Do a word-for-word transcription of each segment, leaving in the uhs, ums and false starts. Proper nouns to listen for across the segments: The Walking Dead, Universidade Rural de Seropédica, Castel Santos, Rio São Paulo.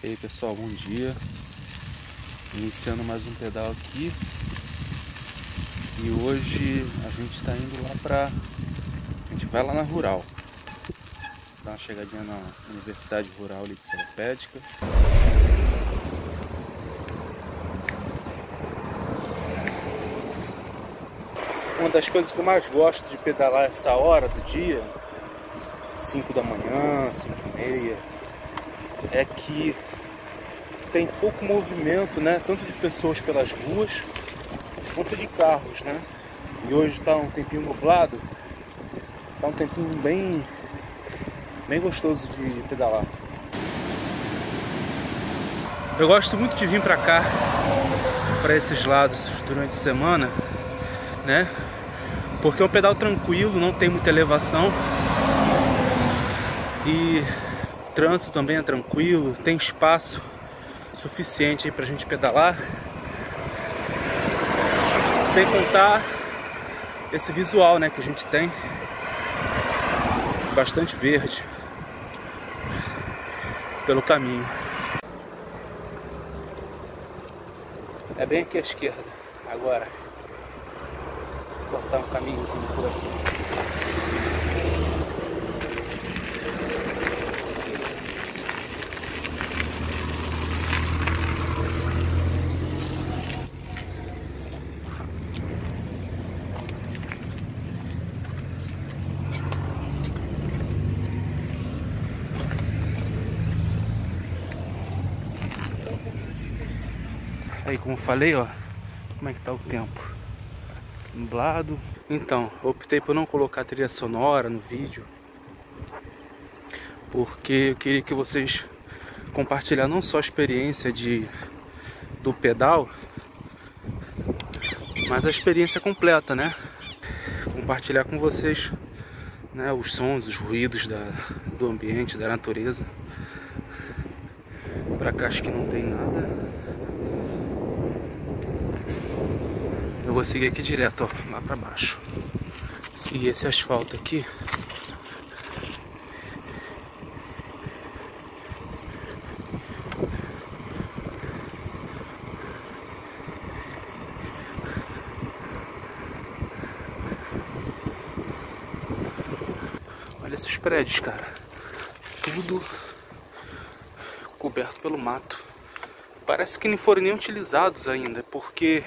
E aí pessoal, bom dia. Iniciando mais um pedal aqui. E hoje a gente está indo lá para... A gente vai lá na Rural. Dá uma chegadinha na Universidade Rural de Seropédica. Uma das coisas que eu mais gosto de pedalar essa hora do dia, cinco da manhã, cinco e meia, é que tem pouco movimento, né? Tanto de pessoas pelas ruas, quanto de carros, né? E hoje tá um tempinho nublado, tá um tempinho bem, bem gostoso de, de pedalar. Eu gosto muito de vir pra cá, pra esses lados durante a semana, né? Porque é um pedal tranquilo, não tem muita elevação e o trânsito também é tranquilo, tem espaço suficiente para a gente pedalar, sem contar esse visual, né, que a gente tem, bastante verde pelo caminho. É bem aqui à esquerda agora. Cortar um caminhozinho por aqui. Aí, como eu falei, ó, como é que tá o tempo? Nublado. Então, optei por não colocar trilha sonora no vídeo, porque eu queria que vocês compartilhassem não só a experiência de, do pedal, mas a experiência completa, né? Compartilhar com vocês, né, os sons, os ruídos da, do ambiente, da natureza. Pra cá acho que não tem nada. Eu vou seguir aqui direto, ó, lá pra baixo. Seguir esse asfalto aqui. Olha esses prédios, cara. Tudo coberto pelo mato. Parece que não foram nem utilizados ainda, porque...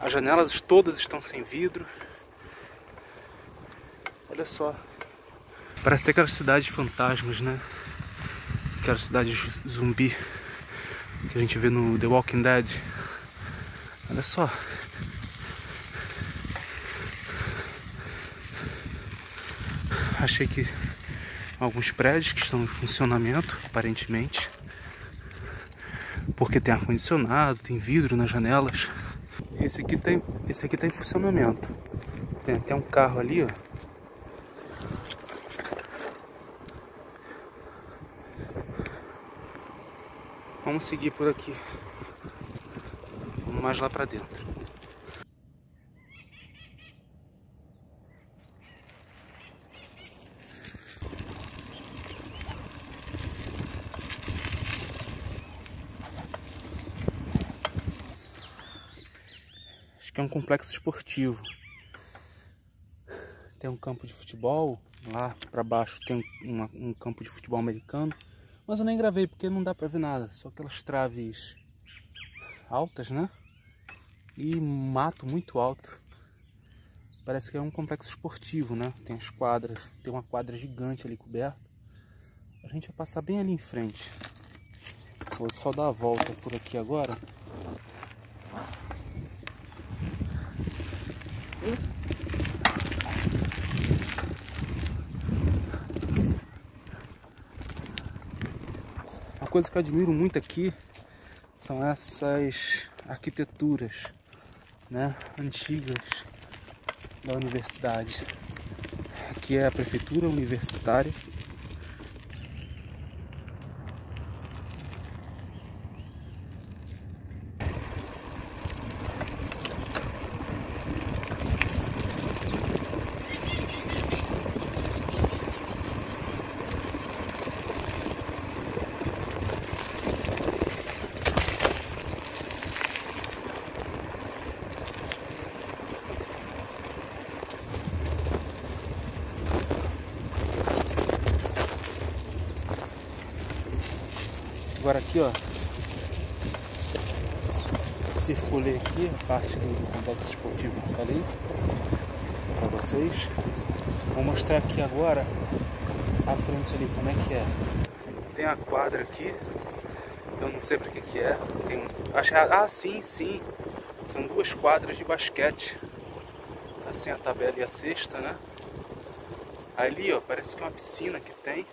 as janelas todas estão sem vidro. Olha só. Parece até aquelas cidades fantasmas, né? Aquelas cidades zumbi que a gente vê no The Walking Dead. Olha só. Achei que alguns prédios que estão em funcionamento, aparentemente. Porque tem ar-condicionado, tem vidro nas janelas. Esse aqui tem, esse aqui tem funcionamento. Tem até um carro ali, ó. Vamos seguir por aqui. Vamos mais lá pra dentro. É um complexo esportivo. Tem um campo de futebol. Lá pra baixo tem uma, um campo de futebol americano. Mas eu nem gravei porque não dá pra ver nada. Só aquelas traves altas, né? E mato muito alto. Parece que é um complexo esportivo, né? Tem as quadras. Tem uma quadra gigante ali coberta. A gente vai passar bem ali em frente. Vou só dar a volta por aqui agora. Uma coisa que eu admiro muito aqui são essas arquiteturas, né, antigas da universidade. Aqui é a prefeitura universitária. agora aqui, ó, circulei aqui a parte do complexo esportivo que eu falei para vocês. Vou mostrar aqui agora a frente ali como é que é. Tem a quadra aqui, eu não sei para que que é. Tem um... Ah, sim, sim, são duas quadras de basquete. Tá sem a tabela e a cesta, né? Ali, ó, parece que é uma piscina que tem.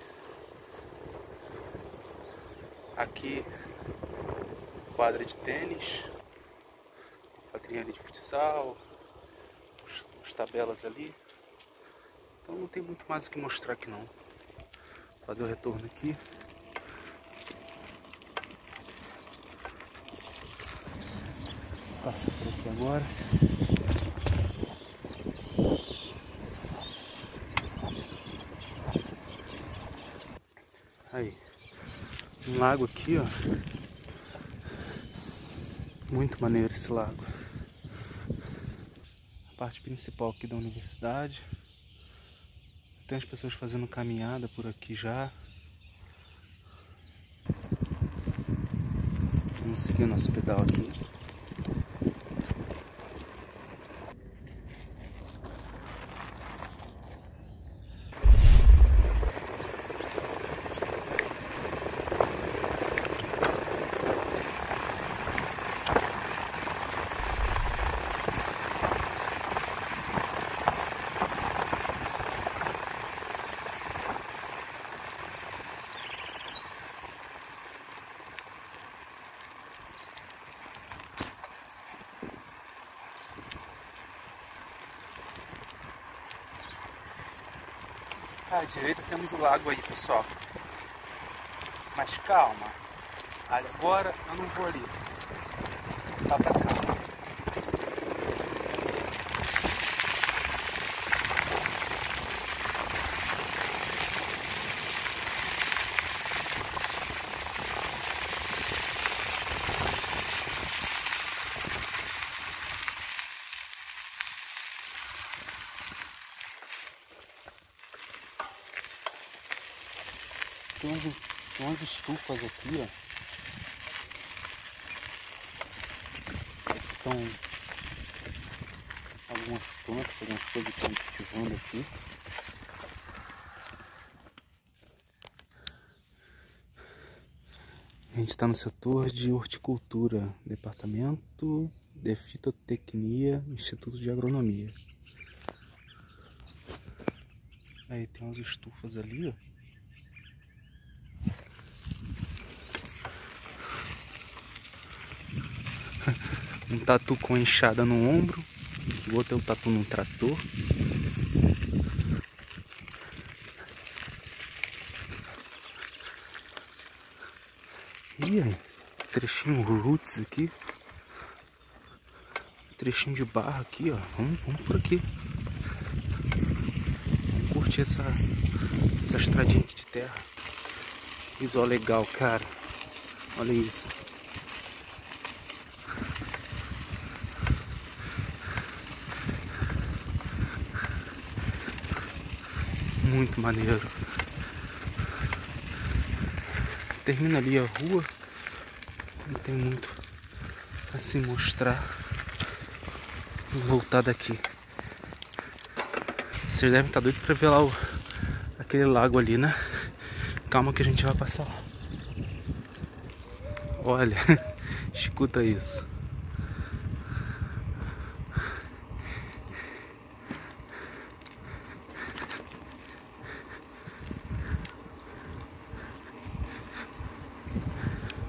Aqui, quadra de tênis, quadrinha de futsal, as tabelas ali. Então não tem muito mais o que mostrar aqui não. Vou fazer o retorno aqui. Passa por aqui agora. Aí, um lago aqui, ó. Muito maneiro esse lago. A parte principal aqui da universidade. Tem as pessoas fazendo caminhada por aqui já. Vamos seguir nosso pedal aqui. À direita temos o lago aí, pessoal. Mas calma, agora eu não vou ali. Tá pra cá. Tem umas, tem umas estufas aqui, ó. Parece que estão algumas plantas, algumas coisas que estão cultivando aqui. A gente está no setor de horticultura, departamento de fitotecnia, instituto de agronomia. Aí tem umas estufas ali, ó. Um tatu com enxada no ombro, o outro é o tatu num trator. Ih, trechinho roots aqui. Trechinho de barra aqui, ó. Vamos, vamos por aqui. Vamos curtir essa, essa estradinha aqui de terra. Visual legal, cara. Olha isso. Muito maneiro. Termina ali a rua. Não tem muito a se mostrar. Vou voltar daqui. Vocês devem estar doidos pra ver lá o, aquele lago ali, né? Calma que a gente vai passar lá. Olha, escuta isso.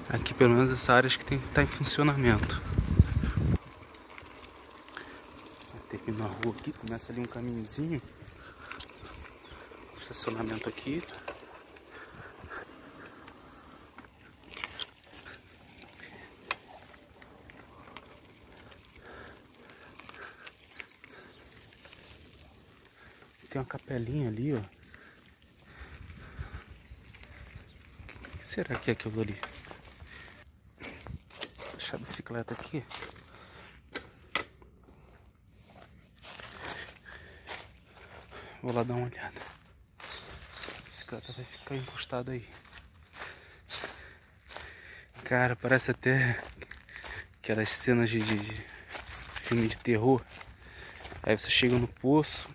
Aqui pelo menos essa área acho que tem que estar em funcionamento. Termina a rua aqui, começa ali um caminhozinho. Estacionamento aqui. Tem uma capelinha ali, ó. O que será que é aquilo ali? A bicicleta aqui. Vou lá dar uma olhada. A bicicleta vai ficar encostada aí. Cara, parece até aquelas cenas de, de, de filme de terror. Aí você chega no poço,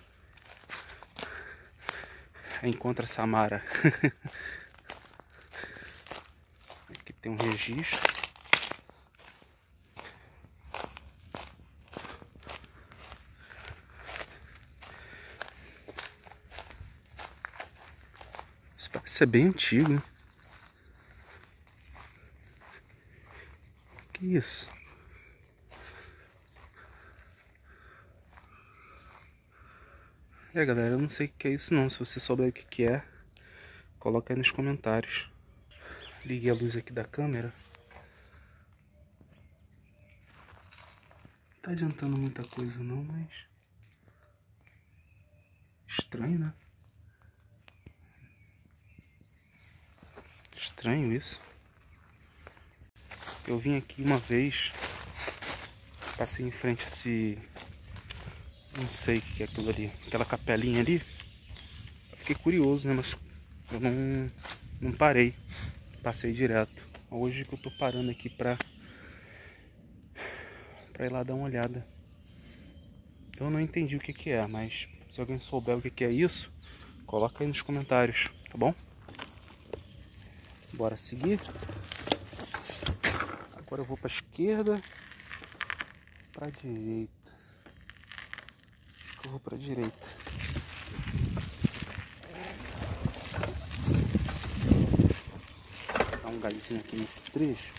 encontra a Samara. Aqui tem um registro. Isso parece bem antigo, né? Que isso? É, galera, eu não sei o que é isso não. Se você souber o que que é, coloca aí nos comentários. Liguei a luz aqui da câmera. Não tá adiantando muita coisa não, mas... Estranho, né? Estranho isso. Eu vim aqui uma vez, passei em frente a esse... Não sei o que é aquilo ali, aquela capelinha ali. Eu fiquei curioso, né? Mas eu não, não parei. Passei direto. Hoje que eu tô parando aqui pra, pra ir lá dar uma olhada. Eu não entendi o que que é, mas se alguém souber o que que é isso, coloca aí nos comentários, tá bom? Bora seguir. Agora eu vou pra esquerda, pra direita. Eu vou para a direita. Dá um galhozinho aqui nesse trecho.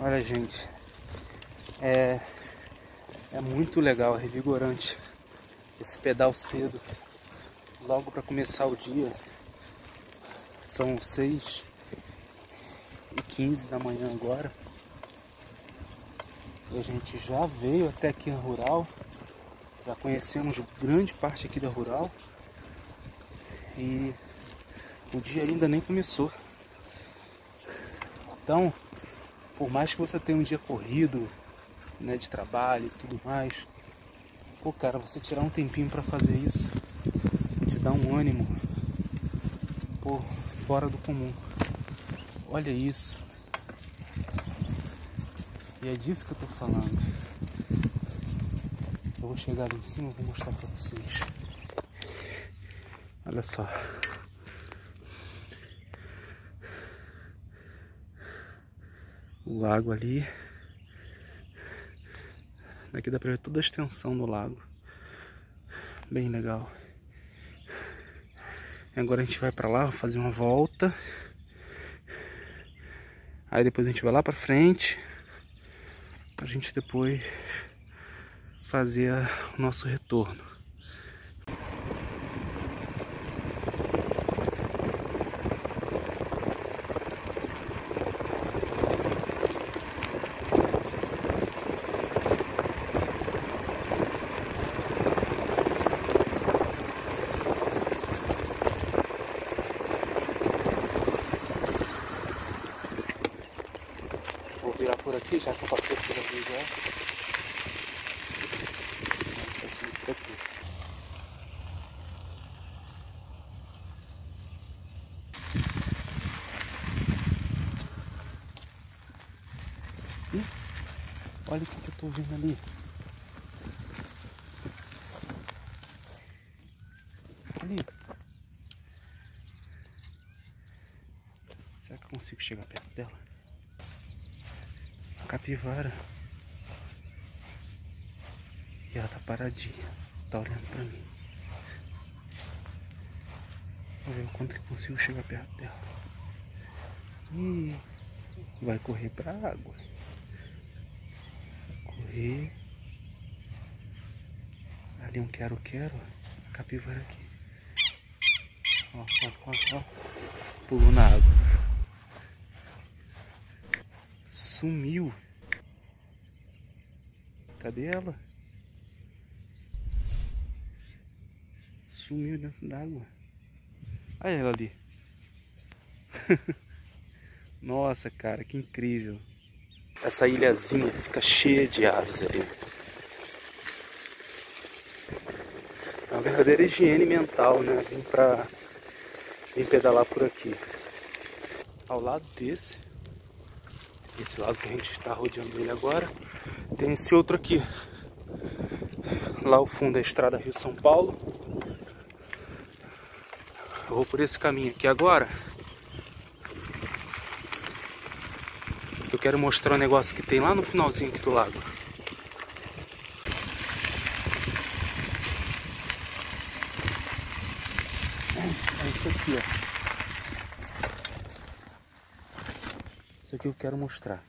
Olha, gente, é... é muito legal, é revigorante esse pedal cedo, logo para começar o dia. São seis e quinze da manhã agora. E a gente já veio até aqui na Rural, já conhecemos grande parte aqui da Rural. E o dia ainda nem começou. Então, por mais que você tenha um dia corrido, né, de trabalho e tudo mais, pô, cara, você tirar um tempinho pra fazer isso te dá um ânimo, pô, fora do comum. Olha isso. E é disso que eu tô falando. Eu vou chegar ali em cima e vou mostrar pra vocês. Olha só. O lago ali. Aqui dá pra ver toda a extensão do lago. Bem legal. Agora a gente vai pra lá, fazer uma volta. Aí depois a gente vai lá pra frente, pra gente depois fazer o nosso retorno. Aqui, já que eu passei por aqui já. Vou subir por aqui. Ih, olha o que eu tô vendo ali. Ali. Será que eu consigo chegar perto dela? Capivara. E ela tá paradinha, tá olhando pra mim. Vou ver o quanto que consigo chegar perto dela. E vai correr pra água. Correr. Ali um quero, quero. A capivara aqui. Ó, ó, ó, ó. Pulou na água. Sumiu. Cadê ela? Sumiu dentro d'água. Olha ela ali. Nossa, cara, que incrível. Essa ilhazinha fica cheia de aves ali. É uma verdadeira higiene mental, né? Vim pra... Vim pedalar por aqui. Ao lado desse, esse lado que a gente está rodeando ele agora, tem esse outro aqui. Lá ao fundo é a estrada Rio São Paulo. Eu vou por esse caminho aqui agora. Eu quero mostrar um negócio que tem lá no finalzinho aqui do lago. É isso aqui, ó. Isso aqui eu quero mostrar.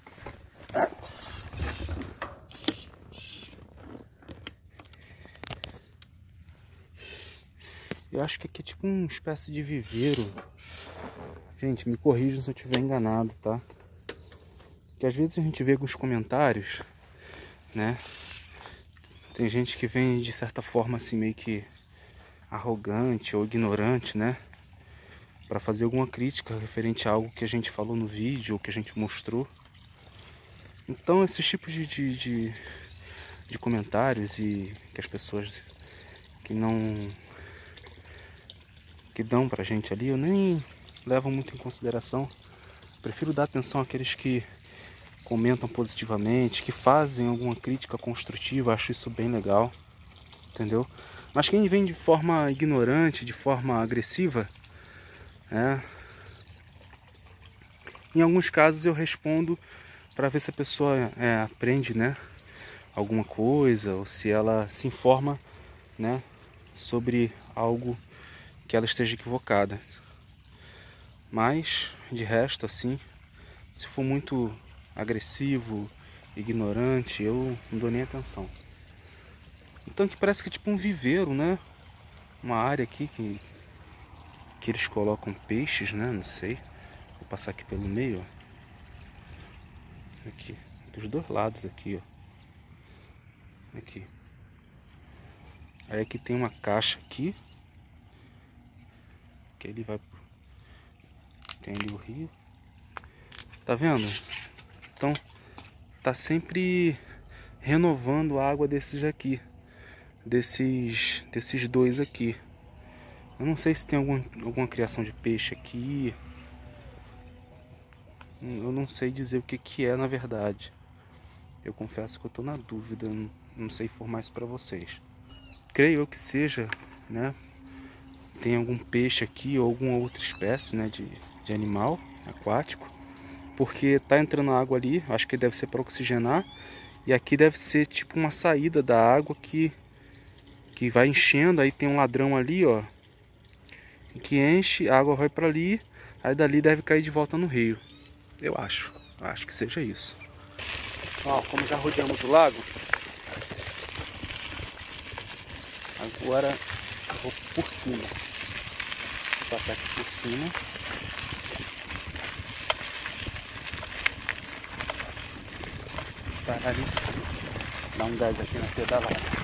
Eu acho que aqui é tipo uma espécie de viveiro. Gente, me corrija se eu estiver enganado, tá? Que às vezes a gente vê alguns comentários, né? Tem gente que vem de certa forma assim meio que arrogante ou ignorante, né? Para fazer alguma crítica referente a algo que a gente falou no vídeo ou que a gente mostrou. Então esses tipos de, de, de, de comentários e que as pessoas que não que dão pra gente ali, eu nem levo muito em consideração. Prefiro dar atenção àqueles que comentam positivamente, que fazem alguma crítica construtiva, acho isso bem legal, entendeu? Mas quem vem de forma ignorante, de forma agressiva, é... em alguns casos eu respondo para ver se a pessoa é, aprende, né, alguma coisa, ou se ela se informa, né, sobre algo que ela esteja equivocada. Mas, de resto, assim, se for muito agressivo, ignorante, eu não dou nem atenção. Então aqui parece que é tipo um viveiro, né? Uma área aqui que, que eles colocam peixes, né? Não sei. Vou passar aqui pelo meio, ó. Aqui, dos dois lados aqui, ó. Aqui. Aí aqui tem uma caixa aqui. Que ele vai... Tem ali o rio. Tá vendo? Então, tá sempre renovando a água desses aqui, desses, desses dois aqui. Eu não sei se tem algum, alguma criação de peixe aqui. Eu não sei dizer o que que é, na verdade. Eu confesso que eu tô na dúvida, não, não sei informar isso pra vocês. Creio eu que seja, né? Tem algum peixe aqui ou alguma outra espécie, né, de, de animal aquático. Porque tá entrando água ali, acho que deve ser para oxigenar. E aqui deve ser tipo uma saída da água que, que vai enchendo. Aí tem um ladrão ali, ó, que enche, a água vai para ali. Aí dali deve cair de volta no rio. Eu acho, acho que seja isso. Ó, como já rodeamos o lago, agora eu vou por cima. Vou passar aqui por cima. Ali de cima. Dá um gás aqui na pedalada.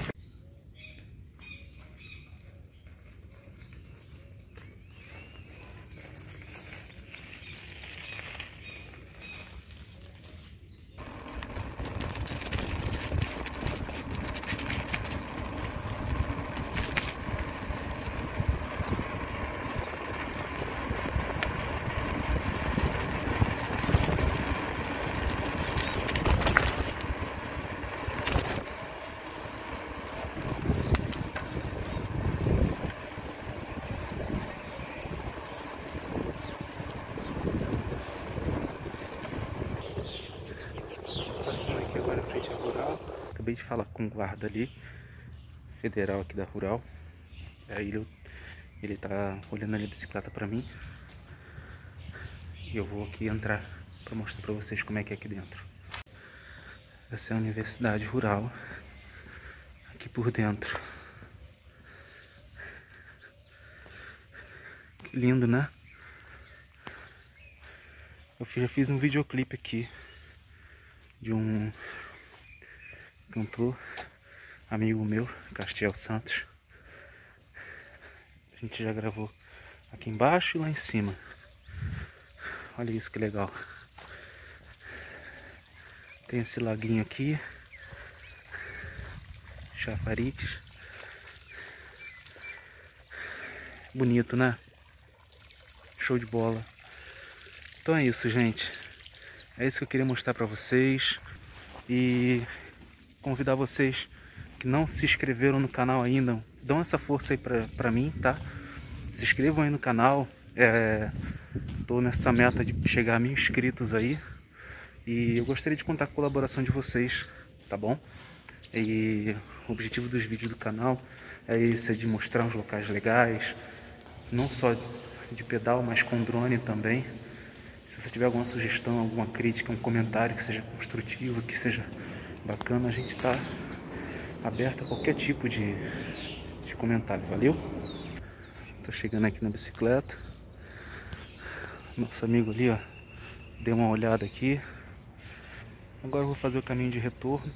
Acabei de falar com o guarda ali, federal aqui da Rural. Aí ele, ele tá olhando ali a bicicleta pra mim. E eu vou aqui entrar pra mostrar pra vocês como é que é aqui dentro. Essa é a Universidade Rural, aqui por dentro. Que lindo, né? Eu já fiz um videoclipe aqui de um... cantor, amigo meu, Castel Santos. A gente já gravou aqui embaixo e lá em cima. Olha isso que legal. Tem esse laguinho aqui, chafariz. Bonito, né? Show de bola. Então é isso, gente. É isso que eu queria mostrar para vocês. E convidar vocês que não se inscreveram no canal ainda, dão essa força aí pra, pra mim, tá? Se inscrevam aí no canal. É, tô nessa meta de chegar a mil inscritos aí. E eu gostaria de contar com a colaboração de vocês, tá bom? E o objetivo dos vídeos do canal é esse, é de mostrar uns locais legais, não só de pedal, mas com drone também. Se você tiver alguma sugestão, alguma crítica, um comentário que seja construtivo, que seja bacana, a gente está aberto a qualquer tipo de, de comentário, valeu? Tô chegando aqui na bicicleta. Nosso amigo ali, ó, deu uma olhada aqui. Agora eu vou fazer o caminho de retorno.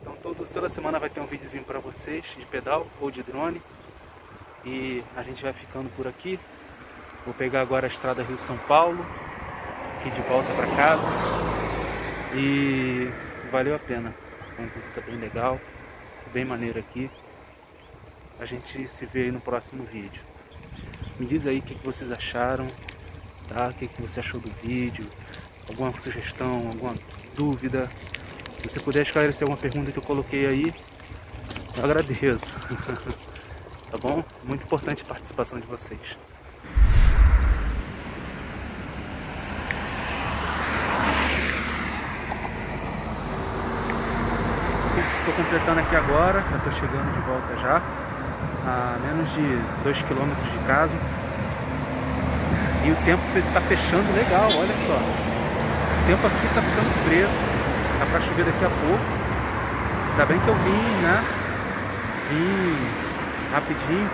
Então todo, toda semana vai ter um videozinho para vocês de pedal ou de drone. E a gente vai ficando por aqui. Vou pegar agora a estrada Rio São Paulo, aqui de volta para casa. E valeu a pena. Uma visita bem legal, bem maneiro aqui. A gente se vê aí no próximo vídeo. Me diz aí o que, que vocês acharam, tá? O que, que você achou do vídeo, alguma sugestão, alguma dúvida. Se você puder esclarecer alguma pergunta que eu coloquei aí, eu agradeço. Tá bom? Muito importante a participação de vocês. Estou completando aqui agora, já estou chegando de volta já, a menos de dois quilômetros de casa. E o tempo está fechando legal, olha só. O tempo aqui está ficando preso, está para chover daqui a pouco. Ainda bem que eu vim, né? Vim rapidinho,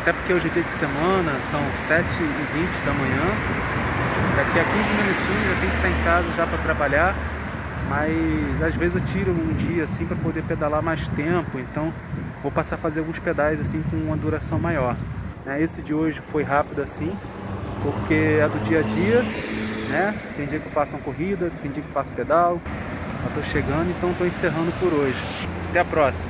até porque hoje é dia de semana, são sete e vinte da manhã, daqui a quinze minutinhos eu tenho que estar em casa já para trabalhar, mas às vezes eu tiro um dia assim para poder pedalar mais tempo, então vou passar a fazer alguns pedais assim com uma duração maior. Esse de hoje foi rápido assim, porque é do dia a dia, né? Tem dia que eu faço uma corrida, tem dia que eu faço pedal, eu tô chegando, então tô encerrando por hoje. Até a próxima!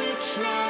Switch now.